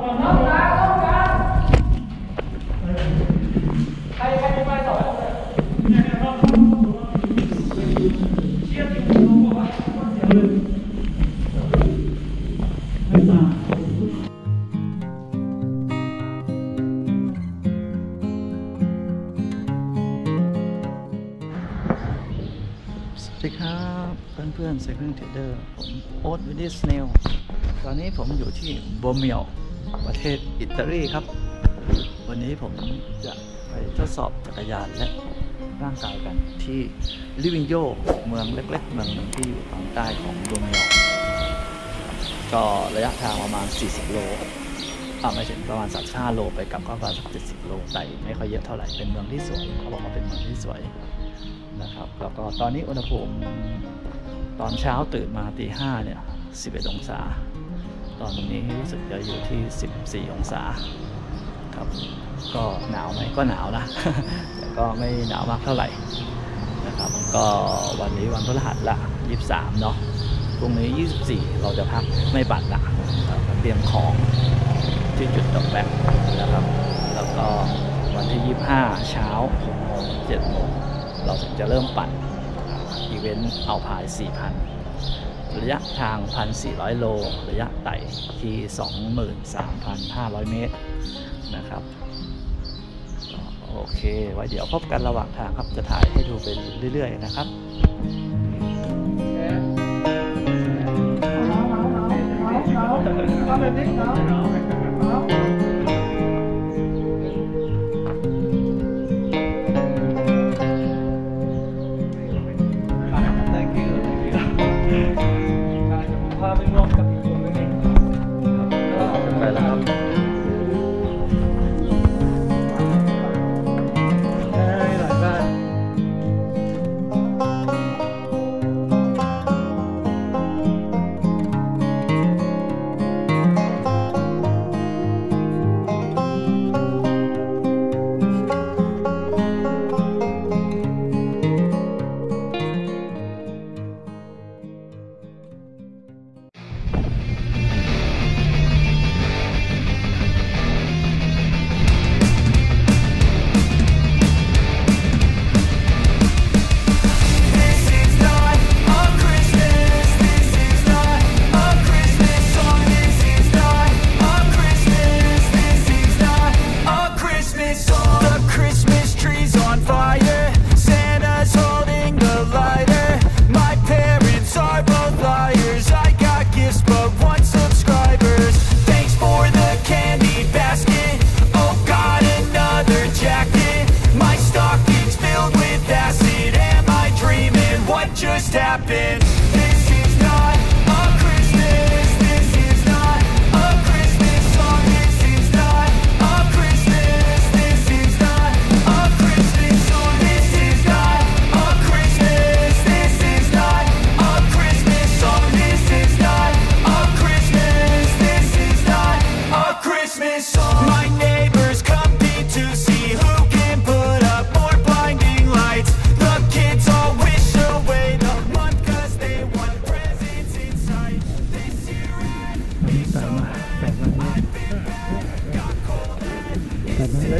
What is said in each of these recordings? สวัสดีครับเพื่อนๆ Cycling Trader ผมโอ๊ตวินิสเนลตอนนี้ผมอยู่ที่โบเมียวประเทศอิตาลีครับวันนี้ผมจะไปทดสอบจักรยานและร่างกายกันที่ลิวิงโยเมืองเล็กๆเมืองหนึ่งที่อยู่ทางใต้ของโบเมียวก็ระยะทางประมาณ40 โลไม่ถึงประมาณ35 โลไปกลับก็ประมาณสัก70 โลแต่ไม่ค่อยเยอะเท่าไหร่เป็นเมืองที่สวยเขาบอกว่าเป็นเมืองที่สวยนะครับแล้วก็ตอนนี้อุณหภูมิตอนเช้าตื่นมาตี 5เนี่ย11 องศาตอนนี้รู้สึกจะอยู่ที่14 องศาครับก็หนาวไหมก็หนาวนะแต่ก็ไม่หนาวมากเท่าไหร่นะครับก็วันนี้วันพฤหัสละ23เนาะพรุ่งนี้24เราจะพักไม่ปั่นละเตรียมของที่จุดตกแบกนะครับแล้วก็วันที่25เช้า6 โมง 7 โมงเราถึงจะเริ่มปั่นอีเวนต์เอาพาย 4,000 ระยะทาง 1,400 โลระยะไต่ที่ 23,500 เมตรนะครับโอเคไว้เดี๋ยวพบกันระหว่างทางครับจะถ่ายให้ดูไปเรื่อยๆนะครับได้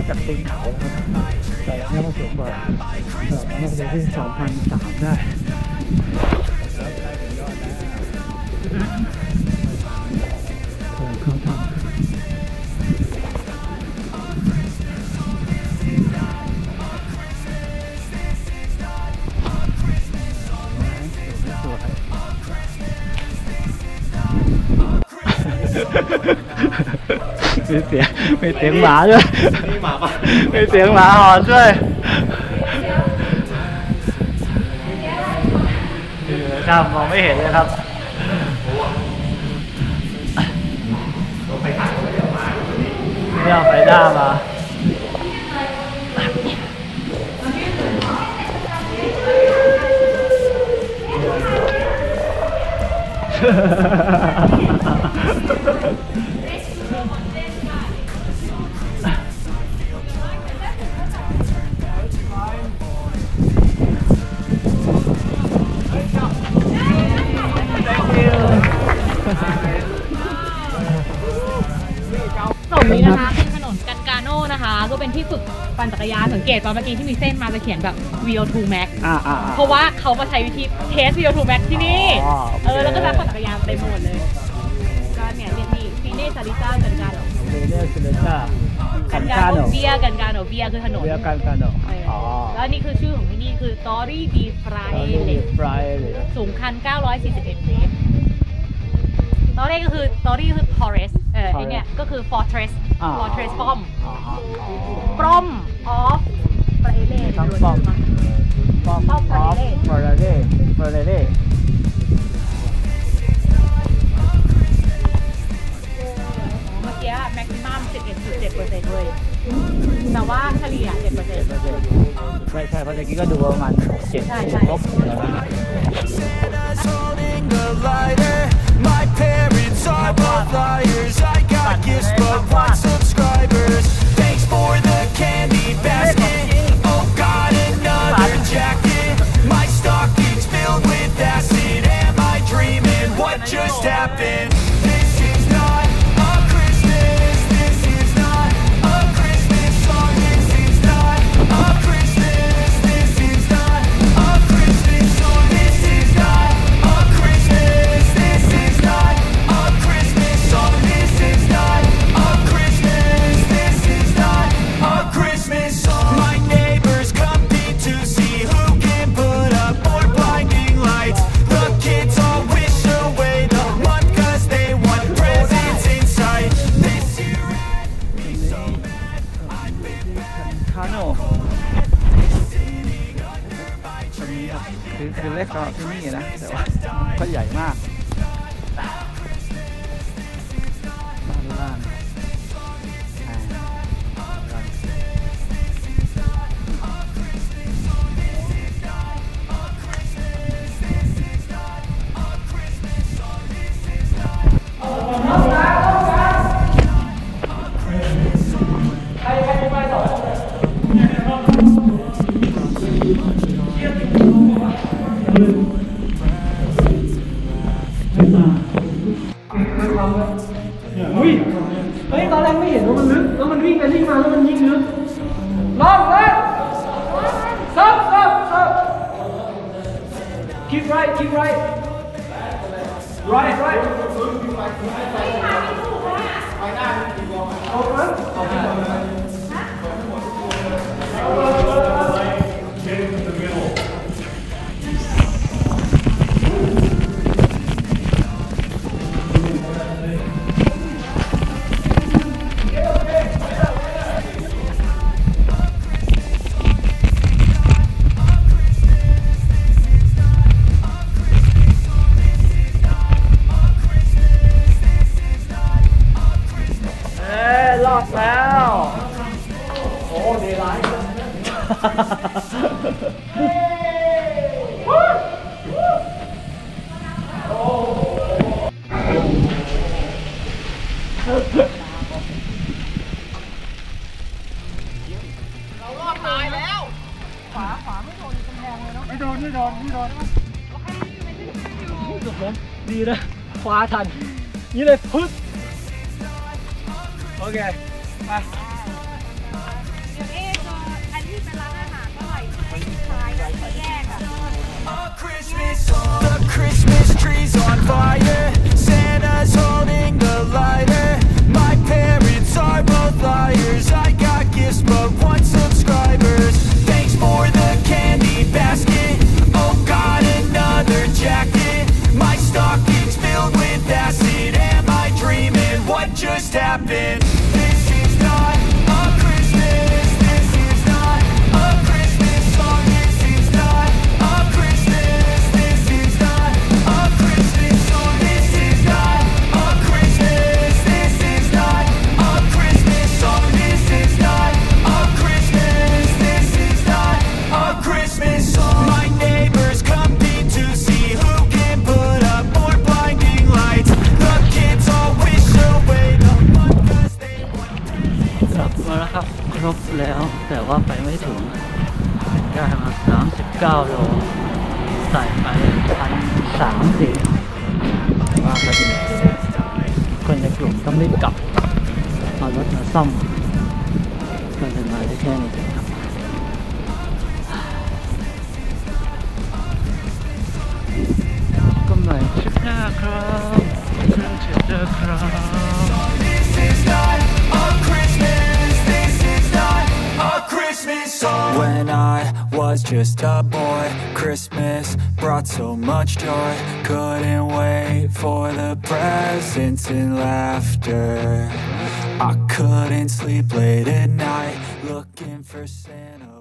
จากตีนเขาแต่แค่มาถึงบ่อยน่าจะที่ 2,300 ได้เข้าทางมีเสียงหมาด้วยมีเสียงหมาหอนด้วยครับมองไม่เห็นเลยครับไม่เอาไปหน้ามา นี้นะคะเป็นถนนCancanoนะคะก็เป็นที่ฝึกปั่นจักรยานสังเกตตอนเมื่อกี้ที่มีเส้นมาจะเขียนแบบ VO2 Max เพราะว่าเขามาใช้วิธีเทส VO2 Max ที่นี่แล้วก็รับปั่นจักรยานเต็มหมดเลยก็เนี่ยมีฟีเน่ซาริต้าCancanoฟีเน่ซาริต้าCancanoเบียCancanoเบียคือถนนCancanoแล้วนี่คือชื่อของที่นี่คือ Torres ดีฟรายเลสสูงคัน941เมตรตอรี่ก็คือ Torres ไอเนี่ยก็คือ Fortress ป้อม of ประเทศป้อม of ประเทศเมื่อกี้ maximum 11.7% เลยแต่ว่าเฉลี่ย 7% ใช่เพราะเมื่อกี้ก็ดูประมาณ7ใช่My parents are both liars. I got gifts but want subscribers. Thanks for the candy basket. Oh, got another jacket. My stocking's filled with acid. Am I dreaming? What just happened? This is not a Christmas. This is not a Christmas song. This is not a Christmas. This is not a Christmas song. This is not a Christmas.คือเล็กกว่าที่นี่นะแต่ว่าก็ใหญ่มากบ้านดีนะคว้าทันนี่เลยพึ่งโอเคไปเดี๋ยวอันที่เป็นร้านอาหารก็อร่อยใช่คล้ายกันแยกอ่ะ Christmas the Christmas trees on fire Santa's holding the lighter My parents are both liars I got gifts but want subscribers Thanks for the candy basket Oh got another jacket My stocking's filled with acid. Am I dreaming? What just happened? This is not a Christmas. This is not a Christmas song. This is not a Christmas. This is not a Christmas song. This is not a Christmas. This is not a Christmas song. This is not a Christmas. This is not a Christmas song. My neighbors come in to see who.มาแล้วครับครบแล้วแต่ว่าไปไม่ถึงได้มา39โลใส่ไป1,300ว่าครับคนในกลุ่มต้องรีบกลับเอา รถมาซ่อมก็จะมาได้แค่นี้ครับก็ใหม่ชิปหน้าครับเรื่องเช็ดเดอร์ครับWas just a boy. Christmas brought so much joy. Couldn't wait for the presents and laughter. I couldn't sleep late at night, looking for Santa.